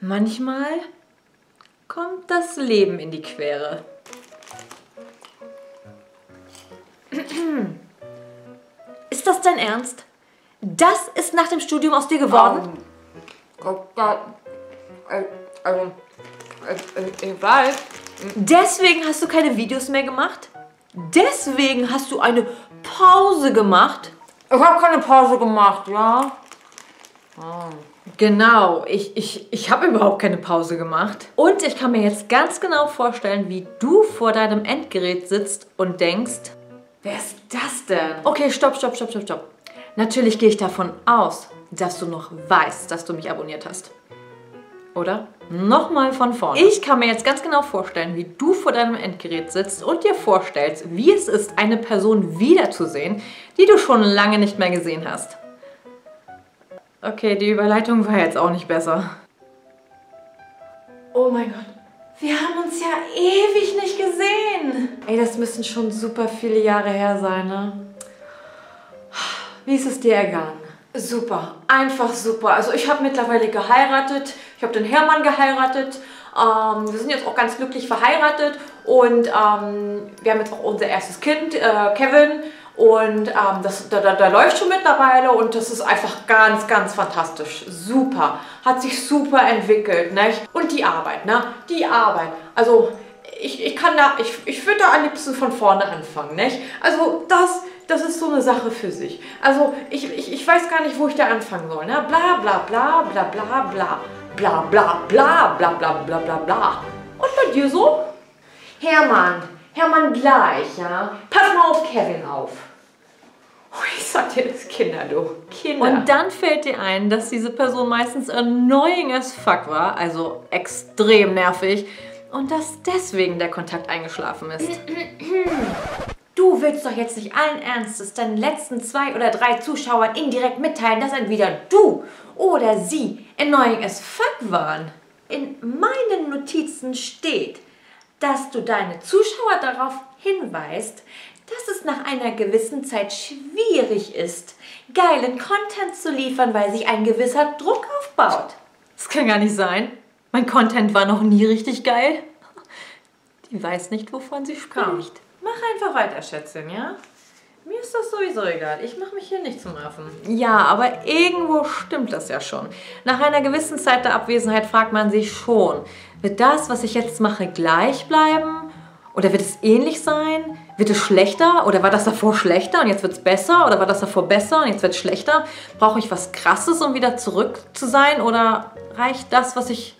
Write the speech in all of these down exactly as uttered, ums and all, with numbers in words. Manchmal kommt das Leben in die Quere. Ist das dein Ernst? Das ist nach dem Studium aus dir geworden? Ich weiß. Deswegen hast du keine Videos mehr gemacht? Deswegen hast du eine Pause gemacht? Ich habe keine Pause gemacht, ja. Oh. Genau, ich, ich, ich habe überhaupt keine Pause gemacht. Und ich kann mir jetzt ganz genau vorstellen, wie du vor deinem Endgerät sitzt und denkst, wer ist das denn? Okay, stopp, stopp, stopp, stopp, stopp. Natürlich gehe ich davon aus, dass du noch weißt, dass du mich abonniert hast. Oder? Nochmal von vorne. Ich kann mir jetzt ganz genau vorstellen, wie du vor deinem Endgerät sitzt und dir vorstellst, wie es ist, eine Person wiederzusehen, die du schon lange nicht mehr gesehen hast. Okay, die Überleitung war jetzt auch nicht besser. Oh mein Gott, wir haben uns ja ewig nicht gesehen. Ey, das müssen schon super viele Jahre her sein, ne? Wie ist es dir ergangen? Super, einfach super. Also ich habe mittlerweile geheiratet, ich habe den Hermann geheiratet. Ähm, wir sind jetzt auch ganz glücklich verheiratet und ähm, wir haben jetzt auch unser erstes Kind, äh, Kevin. Und ähm, das, da, da, da läuft schon mittlerweile und das ist einfach ganz, ganz fantastisch. Super, hat sich super entwickelt, nicht? Und die Arbeit, ne? Die Arbeit. Also ich, ich kann da, ich, ich würde da am liebsten von vorne anfangen, nicht? Also das... Das ist so eine Sache für sich. Also ich, ich, ich weiß gar nicht, wo ich da anfangen soll. Ne? Bla bla bla bla bla bla bla bla bla bla bla bla bla bla. Und bei dir so? Hermann, Hermann gleich, ja? Pass mal auf Kevin auf. Oh, ich sag dir das, Kinder, du. Kinder. Und dann fällt dir ein, dass diese Person meistens annoying as fuck war, also extrem nervig, und dass deswegen der Kontakt eingeschlafen ist. Du willst doch jetzt nicht allen Ernstes deinen letzten zwei oder drei Zuschauern indirekt mitteilen, dass entweder du oder sie annoying as fuck waren. In meinen Notizen steht, dass du deine Zuschauer darauf hinweist, dass es nach einer gewissen Zeit schwierig ist, geilen Content zu liefern, weil sich ein gewisser Druck aufbaut. Das kann gar nicht sein. Mein Content war noch nie richtig geil. Die weiß nicht, wovon sie spricht. Mach einfach weiter, Schätzchen, ja? Mir ist das sowieso egal. Ich mache mich hier nicht zum Affen. Ja, aber irgendwo stimmt das ja schon. Nach einer gewissen Zeit der Abwesenheit fragt man sich schon, wird das, was ich jetzt mache, gleich bleiben? Oder wird es ähnlich sein? Wird es schlechter? Oder war das davor schlechter und jetzt wird es besser? Oder war das davor besser und jetzt wird es schlechter? Brauche ich was Krasses, um wieder zurück zu sein? Oder reicht das, was ich...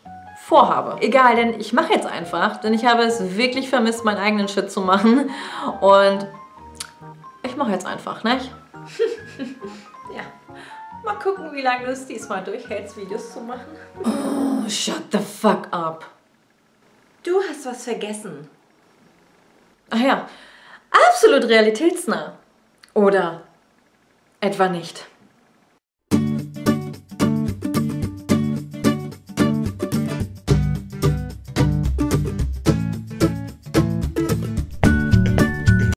vorhabe. Egal, denn ich mache jetzt einfach, denn ich habe es wirklich vermisst, meinen eigenen Shit zu machen und ich mache jetzt einfach, nicht? Ja, mal gucken, wie lange du es diesmal durchhältst, Videos zu machen. Oh, shut the fuck up. Du hast was vergessen. Ach ja, absolut realitätsnah. Oder etwa nicht.